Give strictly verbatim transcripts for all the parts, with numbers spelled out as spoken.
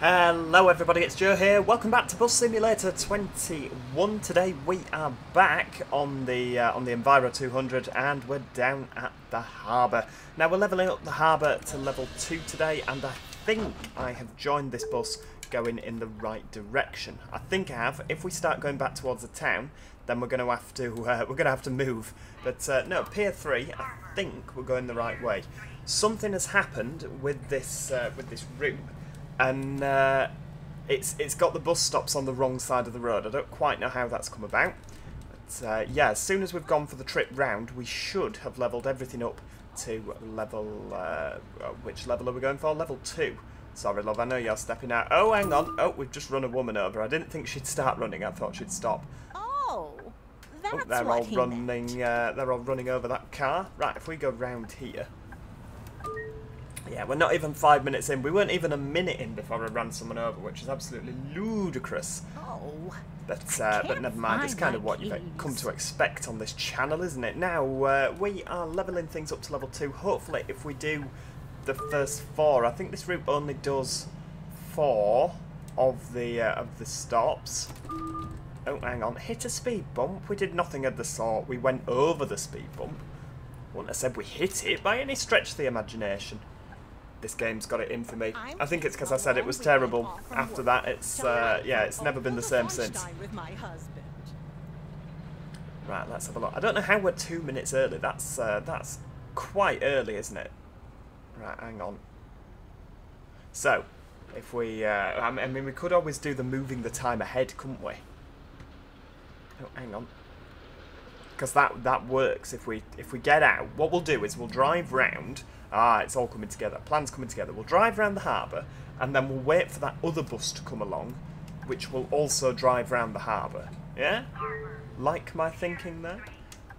Hello everybody, it's Joe here. Welcome back to Bus Simulator twenty-one. Today we are back on the uh, on the Enviro two hundred and we're down at the harbour. Now we're levelling up the harbour to level two today, and I think I have joined this bus going in the right direction. I think I have. If we start going back towards the town, then we're going to have to uh, we're going to have to move. But uh, no, Pier three. I think we're going the right way. Something has happened with this uh, with this route. And uh, it's it's got the bus stops on the wrong side of the road. I don't quite know how that's come about. But uh, yeah, as soon as we've gone for the trip round, we should have levelled everything up to level... Uh, which level are we going for? Level two. Sorry, love, I know you're stepping out. Oh, hang on. Oh, we've just run a woman over. I didn't think she'd start running. I thought she'd stop. Oh, that's oh, they're what all he running. Uh, they're all running over that car. Right, if we go round here... Yeah, we're not even five minutes in. We weren't even a minute in before I ran someone over, which is absolutely ludicrous. Oh, but uh, but never mind. It's kind of what keys. You've come to expect on this channel, isn't it? Now uh, we are leveling things up to level two. Hopefully, if we do the first four, I think this route only does four of the uh, of the stops. Oh, hang on! Hit a speed bump. We did nothing of the sort. We went over the speed bump. Wouldn't have said we hit it by any stretch of the imagination. This game's got it in for me. I think it's because I said it was terrible. After that, it's, uh, yeah, it's never been the same since. Right, let's have a look. I don't know how we're two minutes early. That's, uh, that's quite early, isn't it? Right, hang on. So, if we, uh, I mean, we could always do the moving the time ahead, couldn't we? Oh, hang on. Because that, that works. If we, if we get out, what we'll do is we'll drive round. Ah, it's all coming together. Plan's coming together. We'll drive round the harbour, and then we'll wait for that other bus to come along, which will also drive round the harbour. Yeah? Like my thinking there?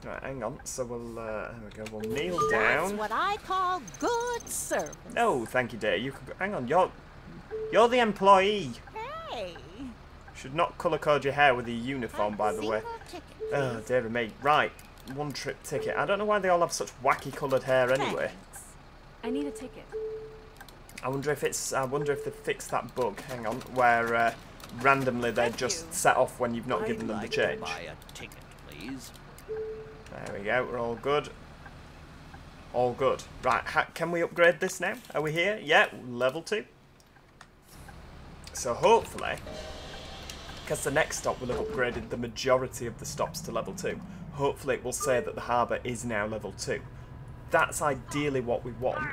Right, hang on. So we'll, uh, there we go. We'll kneel down. That's what I call good service. No, thank you, dear. You can go. Hang on. You're, you're the employee. Hey. Should not colour code your hair with your uniform, by the way. Oh, dear me. Right. One trip ticket. I don't know why they all have such wacky coloured hair anyway. I need a ticket. I wonder if it's. I wonder if they fixed that bug. Hang on, where uh, randomly they just set off when you've not given them the change. I'd like to buy a ticket, please. There we go. We're all good. All good. Right. Ha can we upgrade this now? Are we here? Yeah, level two. So hopefully, because the next stop will have upgraded the majority of the stops to level two. Hopefully, it will say that the harbour is now level two. That's ideally what we want.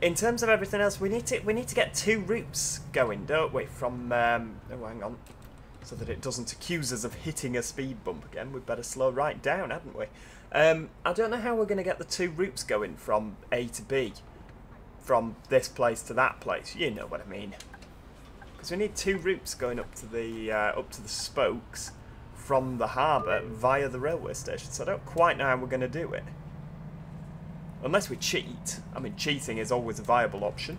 In terms of everything else, we need to we need to get two routes going, don't we? From um, oh, hang on, so that it doesn't accuse us of hitting a speed bump again. We'd better slow right down, hadn't we? Um, I don't know how we're going to get the two routes going from A to B, from this place to that place. You know what I mean? Because we need two routes going up to the uh, up to the spokes from the harbour via the railway station. So I don't quite know how we're going to do it. Unless we cheat. I mean, cheating is always a viable option.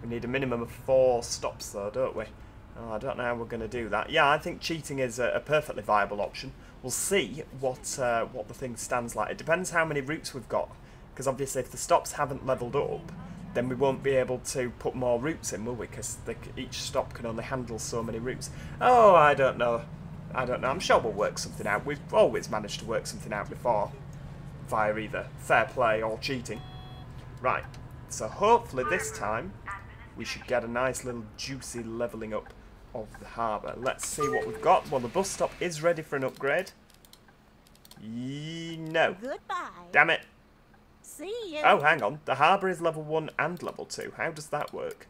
We need a minimum of four stops, though, don't we? Oh, I don't know how we're going to do that. Yeah, I think cheating is a, a perfectly viable option. We'll see what uh, what the thing stands like. It depends how many routes we've got. Because obviously, if the stops haven't levelled up, then we won't be able to put more routes in, will we? Because each stop can only handle so many routes. Oh, I don't know. I don't know. I'm sure we'll work something out. We've always managed to work something out before. Via either fair play or cheating. Right, so hopefully this time we should get a nice little juicy levelling up of the harbour. Let's see what we've got. Well, the bus stop is ready for an upgrade. Ye no. Goodbye. Damn it. See you. Oh, hang on. The harbour is level one and level two. How does that work?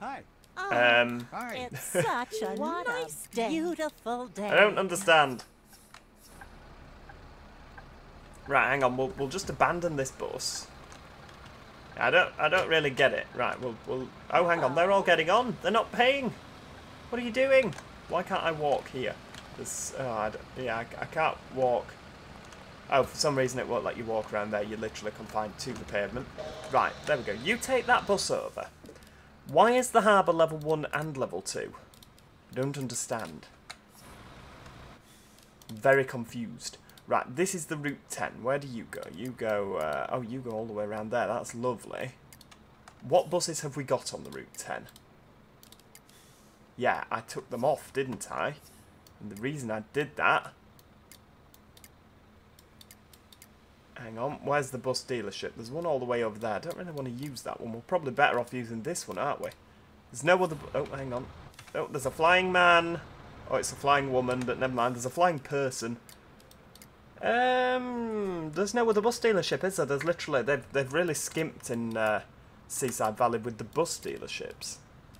Hi. Oh, um. Hi. It's such a nice day. Beautiful day. I don't understand. Right, hang on. We'll we'll just abandon this bus. I don't I don't really get it. Right, we'll we'll. Oh, hang on. They're all getting on. They're not paying. What are you doing? Why can't I walk here? There's. Oh, I don't, yeah, I, I can't walk. Oh, for some reason it won't let you walk around there. You're literally confined to the pavement. Right, there we go. You take that bus over. Why is the harbour level one and level two? I don't understand. I'm very confused. Right, this is the route ten. Where do you go? You go, uh, oh, you go all the way around there. That's lovely. What buses have we got on the Route ten? Yeah, I took them off, didn't I? And the reason I did that... Hang on, where's the bus dealership? There's one all the way over there. I don't really want to use that one. We're probably better off using this one, aren't we? There's no other... Oh, hang on. Oh, there's a flying man. Oh, it's a flying woman, but never mind. There's a flying person. Um, there's no other bus dealership, is there? There's literally... They've, they've really skimped in uh, Seaside Valley with the bus dealerships.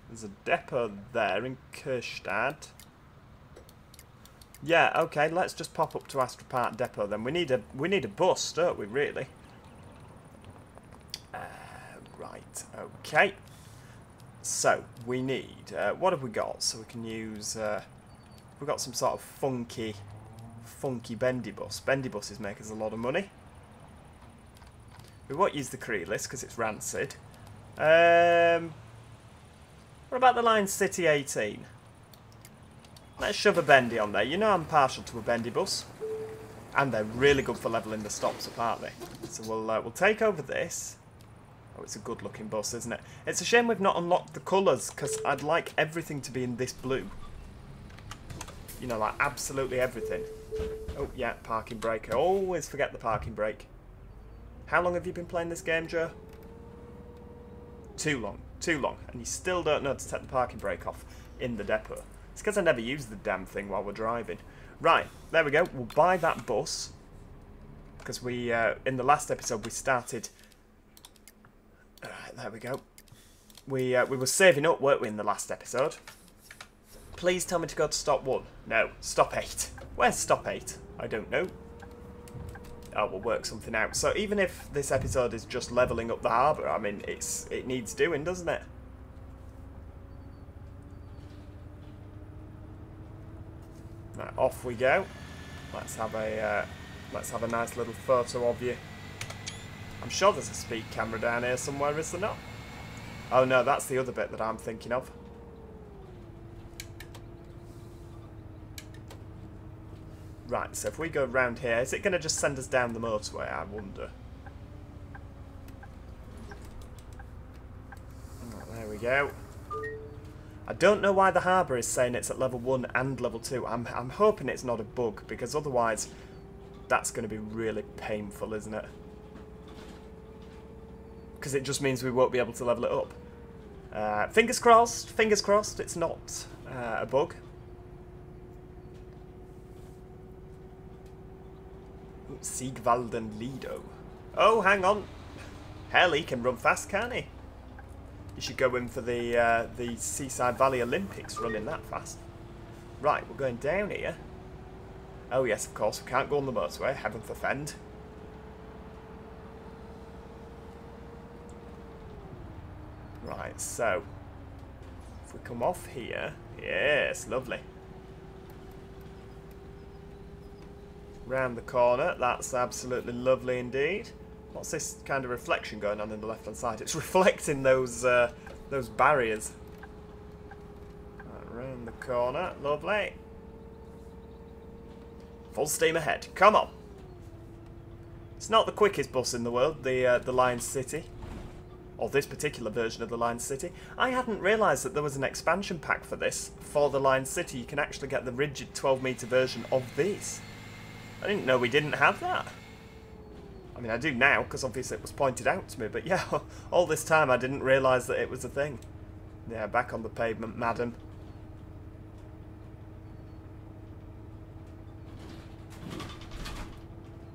There's a depot there in Kirstad. Yeah, okay, let's just pop up to Astropark Depot then. We need a we need a bus, don't we, really? Uh, right, okay. So, we need... Uh, what have we got? So we can use... Uh, we've got some sort of funky, funky bendy bus. Bendy buses make us a lot of money. We won't use the Creeless because it's rancid. Um, what about the Lion City eighteen? Let's shove a bendy on there. You know I'm partial to a bendy bus. And they're really good for levelling the stops up, aren't they? So we'll, uh, we'll take over this. Oh, it's a good looking bus, isn't it? It's a shame we've not unlocked the colours, because I'd like everything to be in this blue. You know, like absolutely everything. Oh, yeah, parking brake. I always forget the parking brake. How long have you been playing this game, Joe? Too long. Too long. And you still don't know to take the parking brake off in the depot. It's because I never use the damn thing while we're driving. Right, there we go. We'll buy that bus. Because we, uh, in the last episode, we started... Alright, there we go. We uh, we were saving up, weren't we, in the last episode? Please tell me to go to stop one. No, stop eight. Where's stop eight? I don't know. Oh, we'll work something out. So even if this episode is just levelling up the harbour, I mean, it's it needs doing, doesn't it? Right, off we go. Let's have a uh, let's have a nice little photo of you. I'm sure there's a speed camera down here somewhere, is there not? Oh no, that's the other bit that I'm thinking of. Right, so if we go round here, is it going to just send us down the motorway? I wonder. Right, there we go. I don't know why the harbour is saying it's at level one and level two. I'm, I'm hoping it's not a bug, because otherwise that's going to be really painful, isn't it? Because it just means we won't be able to level it up. Uh, fingers crossed, fingers crossed, it's not uh, a bug. Siegwalden Lido. Oh, hang on. Hell, he can run fast, can't he? You should go in for the uh, the Seaside Valley Olympics running that fast. Right, we're going down here. Oh yes, of course, we can't go on the motorway, heaven forfend. Right, so, if we come off here, yes, lovely. Round the corner, that's absolutely lovely indeed. What's this kind of reflection going on in the left-hand side? It's reflecting those uh, those barriers. Right, round the corner, lovely. Full steam ahead, come on! It's not the quickest bus in the world, the uh, the Lion City, or this particular version of the Lion City. I hadn't realised that there was an expansion pack for this for the Lion City. You can actually get the rigid twelve metre version of this. I didn't know we didn't have that. I mean, I do now, because obviously it was pointed out to me, but yeah, all this time I didn't realise that it was a thing. Yeah, back on the pavement, madam.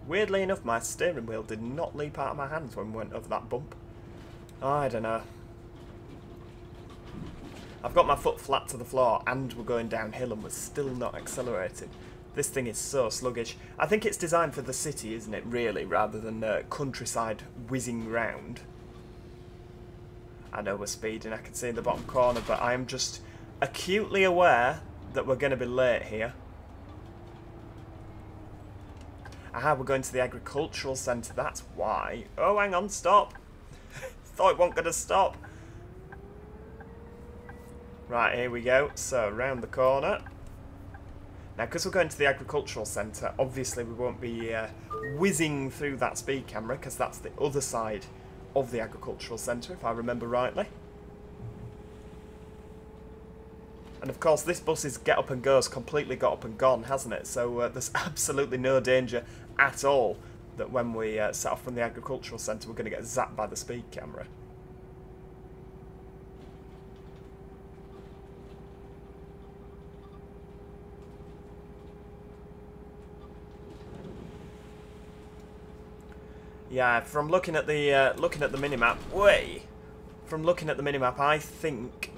Weirdly enough, my steering wheel did not leap out of my hands when we went over that bump. I don't know. I've got my foot flat to the floor, and we're going downhill, and we're still not accelerating. This thing is so sluggish. I think it's designed for the city, isn't it, really, rather than uh, countryside whizzing round. I know we're speeding, I can see in the bottom corner, but I am just acutely aware that we're going to be late here. Aha, we're going to the agricultural centre, that's why. Oh, hang on, stop. Thought it wasn't going to stop. Right, here we go. So, round the corner. Now, because we're going to the agricultural centre, obviously we won't be uh, whizzing through that speed camera, because that's the other side of the agricultural centre, if I remember rightly. And of course this bus is get up and go's completely got up and gone, hasn't it? So uh, there's absolutely no danger at all that when we uh, set off from the agricultural centre we're going to get zapped by the speed camera. Yeah, from looking at the uh, looking at the minimap, way from looking at the minimap, I think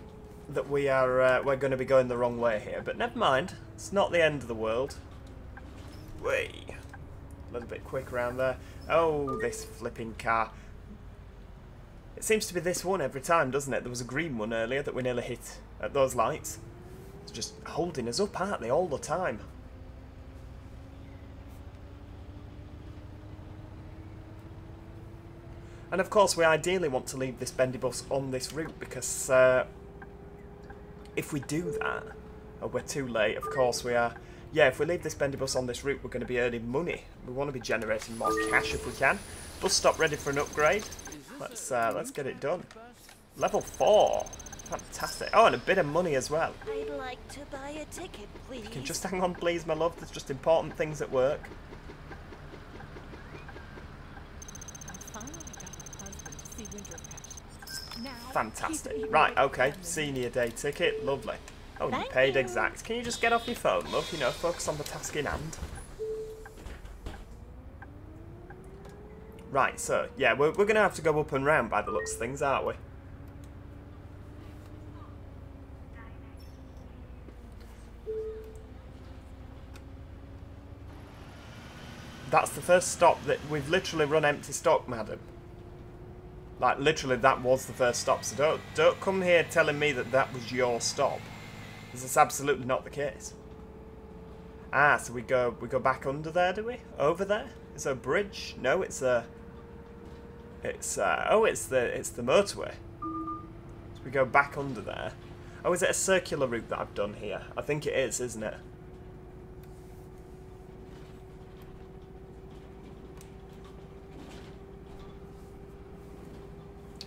that we are uh, we're going to be going the wrong way here. But never mind, it's not the end of the world. Way, a little bit quick around there. Oh, this flipping car! It seems to be this one every time, doesn't it? There was a green one earlier that we nearly hit at those lights. It's just holding us up, aren't they, all the time? And of course we ideally want to leave this bendy bus on this route because uh, if we do that, oh, we're too late, of course we are. Yeah, if we leave this bendy bus on this route we're going to be earning money. We want to be generating more cash if we can. Bus stop ready for an upgrade. Let's, uh, let's get it done. Level four. Fantastic. Oh, and a bit of money as well. I'd like to buy a ticket, please. You can just hang on please, my love. There's just important things at work. Fantastic. Right, okay. Senior day ticket. Lovely. Oh, you paid exact. Can you just get off your phone, love? You know, focus on the task in hand. Right, so, yeah, we're, we're going to have to go up and round by the looks of things, aren't we? That's the first stop that we've literally run empty stock, madam. Like, literally, that was the first stop, so don't, don't come here telling me that that was your stop. Because it's absolutely not the case. Ah, so we go we go back under there, do we? Over there? Is there a bridge? No, it's a... It's a... Oh, it's the, it's the motorway. So we go back under there. Oh, is it a circular route that I've done here? I think it is, isn't it?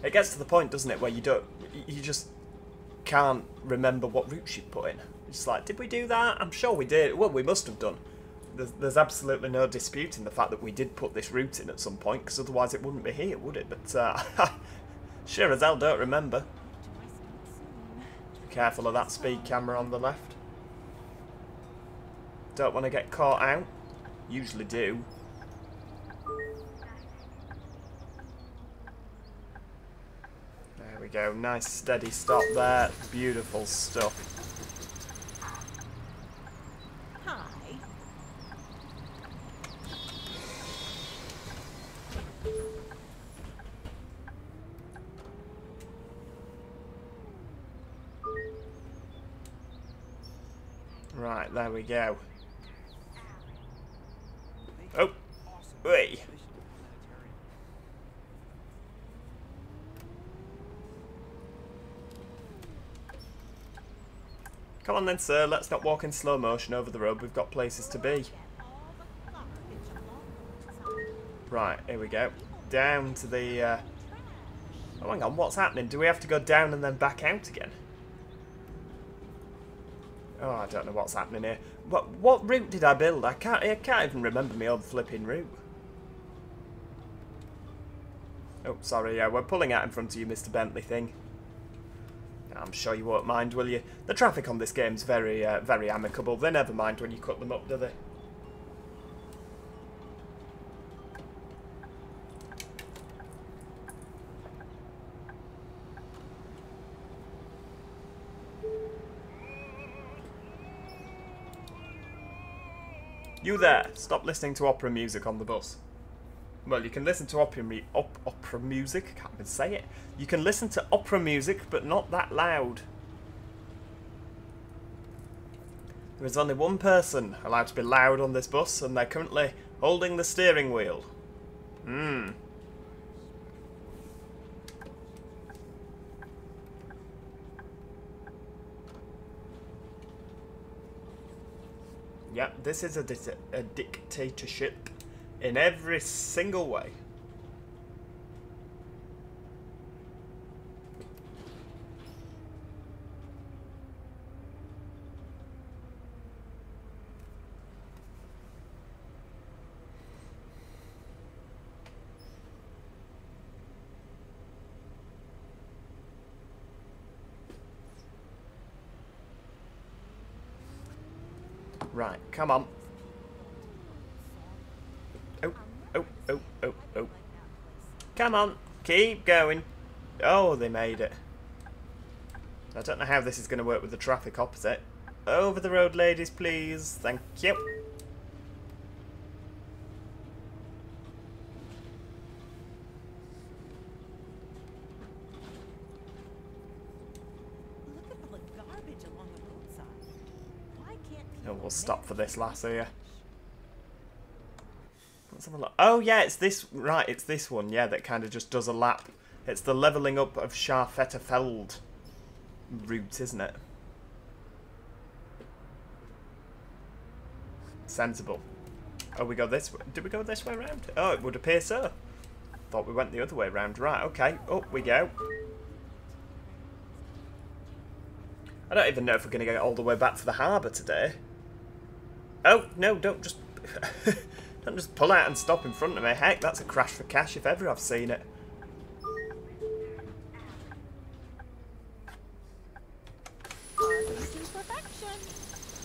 It gets to the point, doesn't it, where you don't, you just can't remember what routes you put in. It's just like, did we do that? I'm sure we did. Well, we must have done. There's, there's absolutely no disputing the fact that we did put this route in at some point, because otherwise it wouldn't be here, would it? But uh, sure as hell don't remember. Be careful of that speed camera on the left. Don't want to get caught out. Usually do. Go, nice steady stop there. Beautiful stuff. Hi. Right, there we go. Oh, wait. Come on then, sir, let's not walk in slow motion over the road, we've got places to be. Right, here we go. Down to the... Uh... Oh, hang on, what's happening? Do we have to go down and then back out again? Oh, I don't know what's happening here. What, what route did I build? I can't, I can't even remember my own flipping route. Oh, sorry, yeah, we're pulling out in front of you, Mister Bentley thing. I'm sure you won't mind, will you? The traffic on this game's very, uh, very amicable. They never mind when you cut them up, do they? You there! Stop listening to opera music on the bus. Well, you can listen to opera, mu op opera music, I can't even say it. You can listen to opera music, but not that loud. There is only one person allowed to be loud on this bus, and they're currently holding the steering wheel. Hmm. Yep, this is a, di a dictatorship. In every single way. Right, come on. Oh, oh, oh, oh, oh. Come on, keep going. Oh, they made it. I don't know how this is going to work with the traffic opposite. Over the road, ladies, please. Thank you. Stop for this last here. Let's have a look. Oh yeah, it's this, right, it's this one, yeah, that kind of just does a lap. It's the levelling up of Scharfetterfeld route, isn't it? Sensible. Oh, we go this way. Did we go this way round? Oh, it would appear so. Thought we went the other way round. Right, okay. Up we go. I don't even know if we're going to get all the way back to the harbour today. Oh, no, don't just don't just pull out and stop in front of me. Heck, that's a crash for cash if ever I've seen it.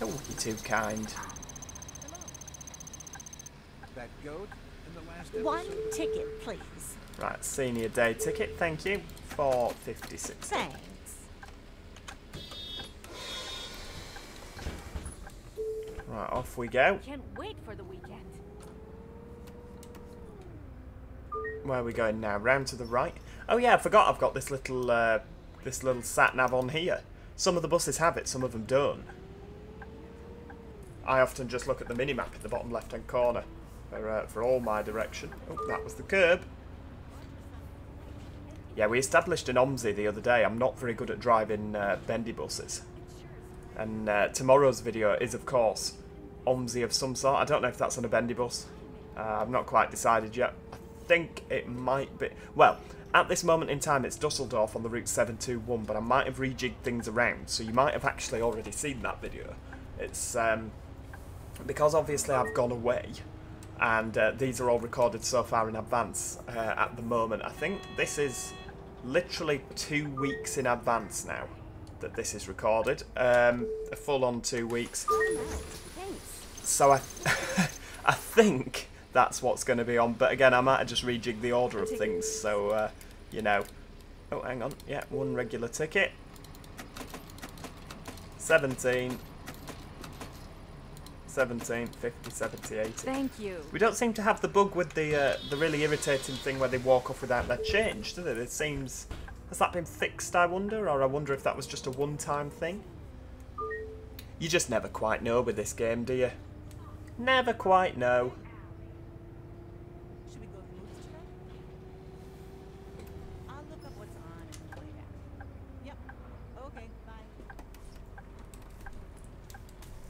Oh, you're too kind. That goat in the last episode. One ticket, please. Right, senior day ticket, thank you. four fifty-six. Thanks. Right, off we go. Can't wait for the weekend. Where are we going now? Round to the right. Oh yeah, I forgot I've got this little uh, this little sat nav on here. Some of the buses have it, some of them don't. I often just look at the mini map at the bottom left hand corner for uh, for all my direction. Oh, that was the curb. Yeah, we established an O M S I the other day. I'm not very good at driving uh, bendy buses. And uh, tomorrow's video is, of course, O M S I of some sort. I don't know if that's on a bendy bus. Uh, I've not quite decided yet. I think it might be... Well, at this moment in time, it's Dusseldorf on the route seven two one, but I might have rejigged things around, so you might have actually already seen that video. It's um, because, obviously, I've gone away, and uh, these are all recorded so far in advance uh, at the moment. I think this is literally two weeks in advance now that this is recorded, um, a full-on two weeks. So I, th I think that's what's going to be on. But again, I might have just rejigged the order of things. So uh, you know. Oh, hang on. Yeah, one regular ticket. Seventeen. Seventeen, fifty, seventy, eighty. Thank you. We don't seem to have the bug with the uh, the really irritating thing where they walk off without their change, do they? It seems. Has that been fixed, I wonder? Or I wonder if that was just a one-time thing? You just never quite know with this game, do you? Never quite know.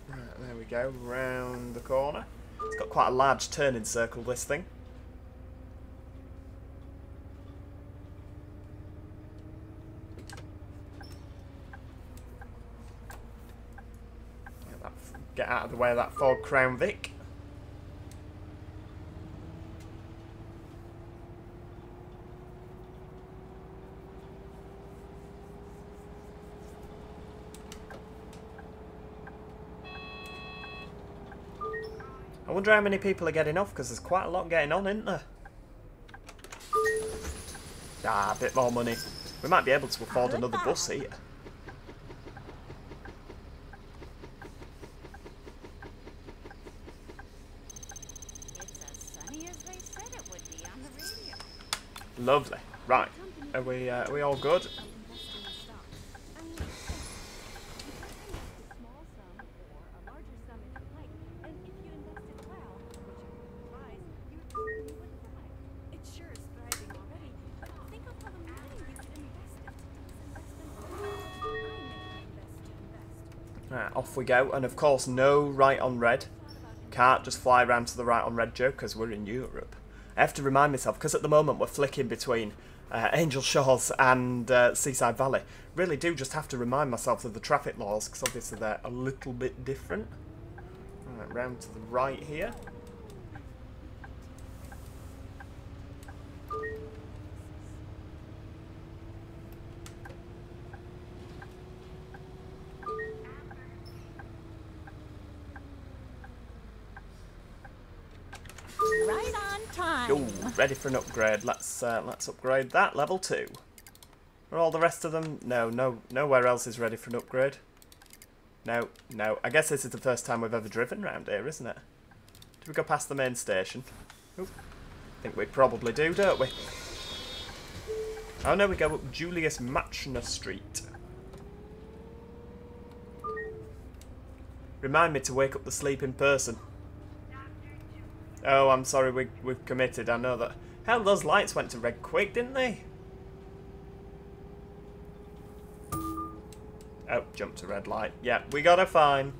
Right, there we go, round the corner. It's got quite a large turning circle, this thing. Get out of the way of that Ford Crown Vic. I wonder how many people are getting off, because there's quite a lot getting on, isn't there? Ah, a bit more money. We might be able to afford another bus here. Lovely. Right. Are we, uh, are we all good? Right, off we go. And of course, no right on red. Can't just fly around to the right on red joke because we're in Europe. I have to remind myself, because at the moment we're flicking between uh, Angel Shores and uh, Seaside Valley. Really do just have to remind myself of the traffic laws, because obviously they're a little bit different. Right, round to the right here. time. Ooh, ready for an upgrade. Let's uh, let's upgrade that level two. Are all the rest of them? No, no, nowhere else is ready for an upgrade. No, no. I guess this is the first time we've ever driven round here, isn't it? Do we go past the main station? Ooh, I think we probably do, don't we? Oh no, we go up Julius Machner Street. Remind me to wake up the sleeping person. Oh, I'm sorry, we, we've committed. I know that. Hell, those lights went to red quick, didn't they? Oh, jump to red light. Yeah, we got her fine.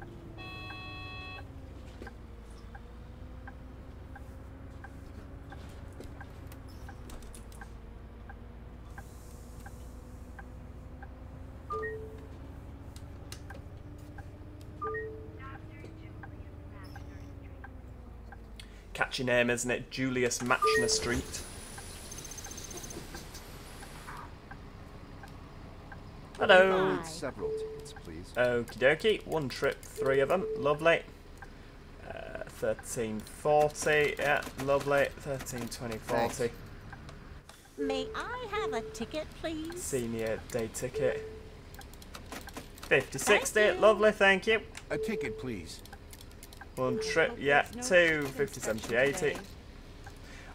Catchy name, isn't it? Julius Machner Street. Hello. Several tickets, please. Okie dokie. One trip, three of them. Lovely. Uh, thirteen forty. Yeah, lovely. Thirteen twenty forty. May I have a ticket, please? Senior day ticket. Fifty sixty. Lovely. Thank you. A ticket, please. One trip, yeah, no two, fifty, seventy, eighty. Today.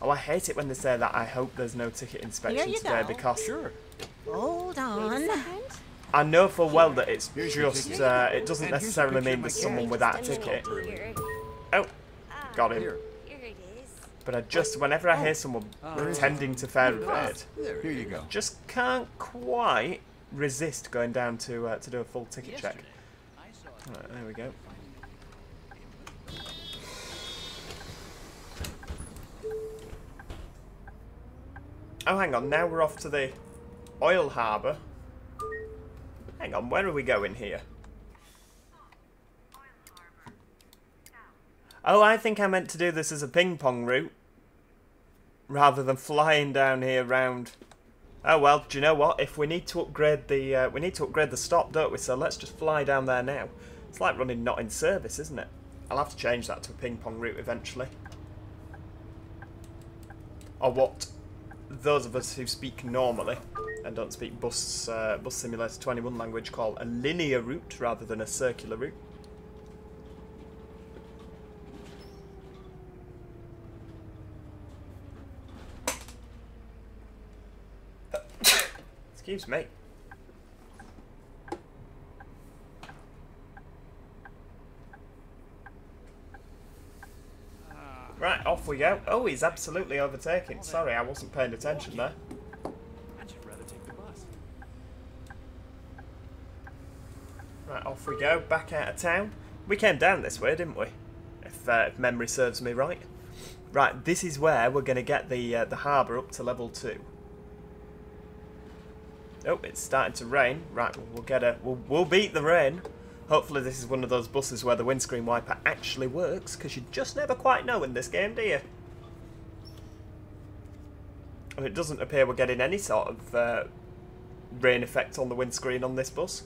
Oh, I hate it when they say that. I hope there's no ticket inspection today go. because... Sure. Hold on. I know for well that it's here's just, uh, it doesn't and necessarily mean there's someone without a ticket. Here. Oh, got him. Here. Here it is. But I just, whenever I hear someone uh, pretending to fair evade, here you go. Just can't quite resist going down to, uh, to do a full ticket Yesterday, check. All right, there we go. Oh, hang on, now we're off to the oil harbour. Hang on, where are we going here? Oh, I think I meant to do this as a ping-pong route. Rather than flying down here round... Oh, well, do you know what? If we need to upgrade the... Uh, we need to upgrade the stop, don't we? So let's just fly down there now. It's like running not in service, isn't it? I'll have to change that to a ping-pong route eventually. Or what... those of us who speak normally and don't speak bus uh, bus simulator twenty-one language call a linear route rather than a circular route. Excuse me. Right, off we go. Oh, he's absolutely overtaking. Sorry, I wasn't paying attention there. I should rather take the bus. Right, off we go. Back out of town. We came down this way, didn't we? If, uh, if memory serves me right. Right, this is where we're going to get the uh, the harbour up to level two. Oh, it's starting to rain. Right, we'll get a we'll, we'll beat the rain. Hopefully this is one of those buses where the windscreen wiper actually works, because you just never quite know in this game, do you? And it doesn't appear we're getting any sort of uh, rain effect on the windscreen on this bus.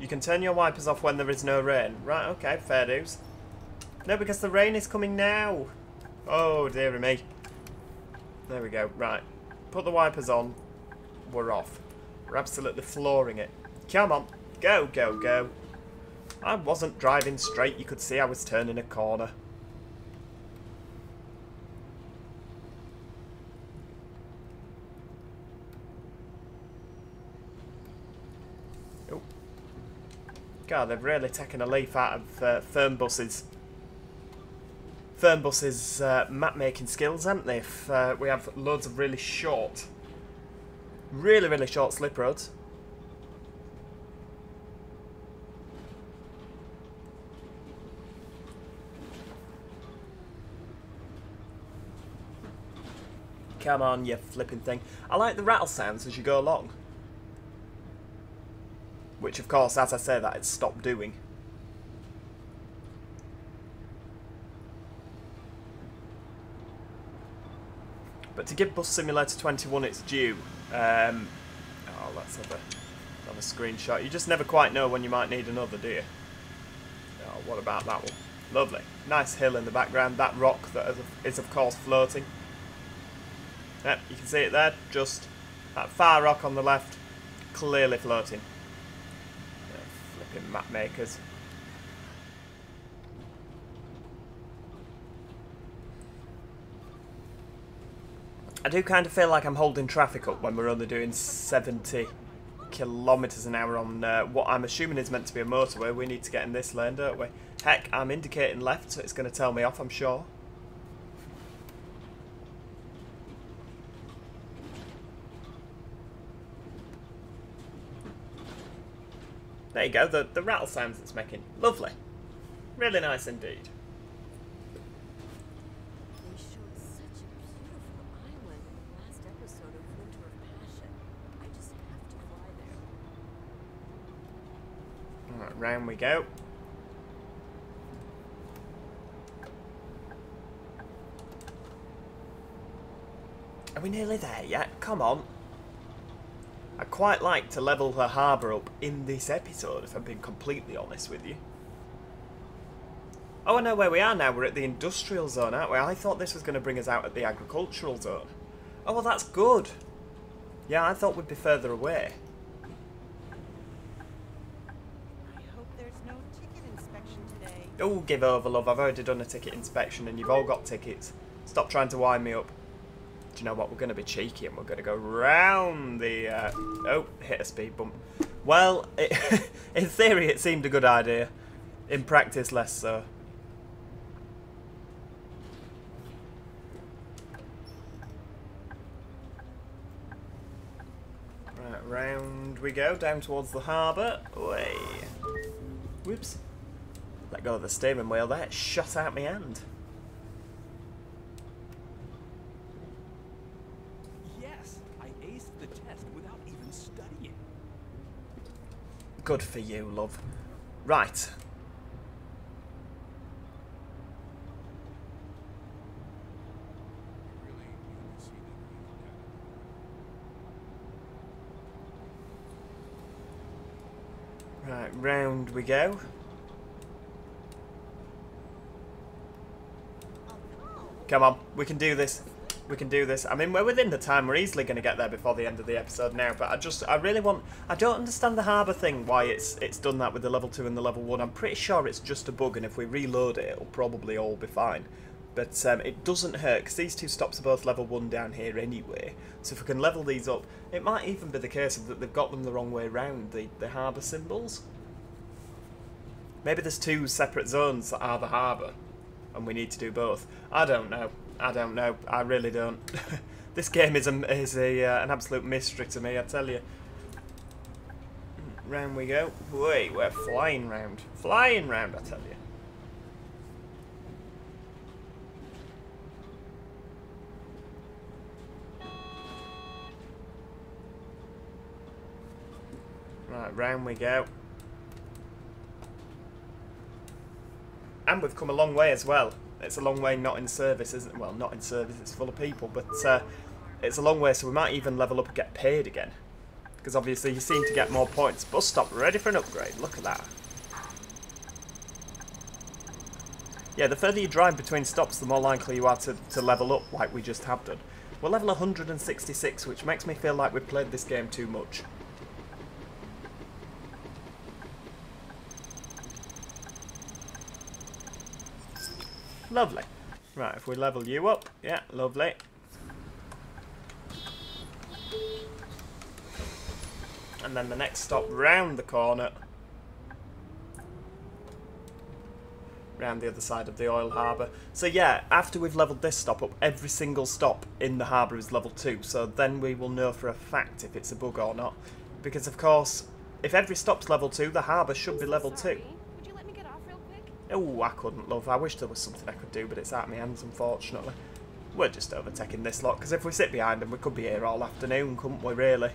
You can turn your wipers off when there is no rain. Right, okay, fair dues. No, because the rain is coming now. Oh, dear me. There we go, right. Put the wipers on. We're off. We're absolutely flooring it. Come on. Go, go, go. I wasn't driving straight. You could see I was turning a corner. God, they've really taken a leaf out of uh, Fernbus's Fernbus's uh, map-making skills, haven't they? If, uh, we have loads of really short, really, really short slip roads. Come on, you flipping thing. I like the rattle sounds as you go along. Which, of course, as I say that, it's stopped doing. But to give Bus Simulator twenty-one its due, um, oh, let's have a, have a screenshot. You just never quite know when you might need another, do you? Oh, what about that one? Lovely. Nice hill in the background. That rock that is, of course, floating. Yep, you can see it there. Just that far rock on the left, clearly floating. They're flipping map makers. I do kind of feel like I'm holding traffic up when we're only doing seventy kilometres an hour on uh, what I'm assuming is meant to be a motorway. We need to get in this lane, don't we? Heck, I'm indicating left, so it's going to tell me off, I'm sure. There you go, the, the rattle sounds it's making. Lovely. Really nice indeed. They showed such a beautiful island in the last episode of Winter of Passion. I just have to fly there. Alright, round we go. Are we nearly there yet? Come on. I quite like to level the harbour up in this episode, if I'm being completely honest with you. Oh, I know where we are now. We're at the industrial zone, aren't we? I thought this was going to bring us out at the agricultural zone. Oh, well, that's good. Yeah, I thought we'd be further away. I hope there's no ticket inspection today. Oh, give over, love. I've already done a ticket inspection and you've all got tickets. Stop trying to wind me up. Do you know what, we're going to be cheeky and we're going to go round the, uh, oh, hit a speed bump. Well, it, in theory it seemed a good idea, in practice less so. Right, round we go, down towards the harbour. Way. Whoops. Let go of the steering wheel there, it shot out my hand. Good for you, love. Right. Right, round we go. Come on, we can do this. We can do this. I mean, we're within the time. We're easily going to get there before the end of the episode now. But I just, I really want... I don't understand the harbour thing, why it's it's done that with the level two and the level one. I'm pretty sure it's just a bug, and if we reload it, it'll probably all be fine. But um, it doesn't hurt, because these two stops are both level one down here anyway. So if we can level these up, it might even be the case that they've got them the wrong way round, the, the harbour symbols. Maybe there's two separate zones that are the harbour, and we need to do both. I don't know. I don't know. I really don't. This game is a, is a uh, an absolute mystery to me, I tell you. Round we go. Wait, we're flying round. Flying round, I tell you. Right, round we go. And we've come a long way as well. It's a long way not in service, isn't it? Well, not in service, it's full of people, but uh, it's a long way, so we might even level up and get paid again. Because obviously you seem to get more points. Bus stop, ready for an upgrade, look at that. Yeah, the further you drive between stops, the more likely you are to, to level up, like we just have done. We're level one hundred sixty-six, which makes me feel like we've played this game too much. Lovely. Right, if we level you up, yeah, lovely. And then the next stop round the corner. Round the other side of the oil harbour. So yeah, after we've levelled this stop up, every single stop in the harbour is level two. So then we will know for a fact if it's a bug or not. Because of course, if every stop's level two, the harbour should be level two. Oh, I couldn't, love. I wish there was something I could do, but it's out of my hands, unfortunately. We're just overtaking this lot, because if we sit behind them, we could be here all afternoon, couldn't we, really?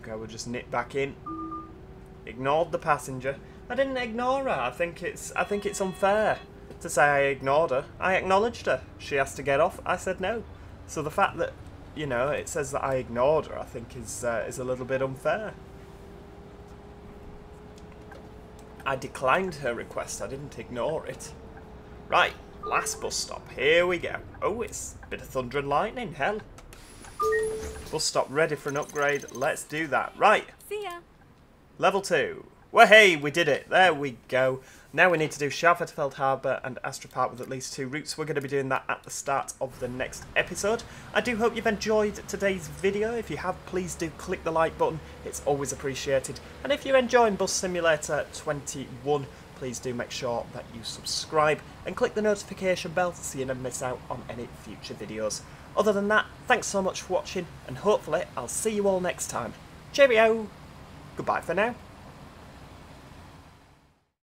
Okay, we'll just nip back in. Ignored the passenger. I didn't ignore her. I think it's, I think it's unfair to say I ignored her. I acknowledged her. She asked to get off. I said no. So the fact that, you know, it says that I ignored her, I think is uh, is a little bit unfair. I declined her request. I didn't ignore it. Right, last bus stop. Here we go. Oh, it's a bit of thunder and lightning. Hell. Bus stop ready for an upgrade. Let's do that. Right. See ya. Level two. Well, hey, we did it. There we go. Now we need to do Scharfetterfeld Harbour and Astropark with at least two routes. We're going to be doing that at the start of the next episode. I do hope you've enjoyed today's video. If you have, please do click the like button. It's always appreciated. And if you're enjoying Bus Simulator twenty-one, please do make sure that you subscribe and click the notification bell so you never miss out on any future videos. Other than that, thanks so much for watching, and hopefully I'll see you all next time. Cheerio! Goodbye for now.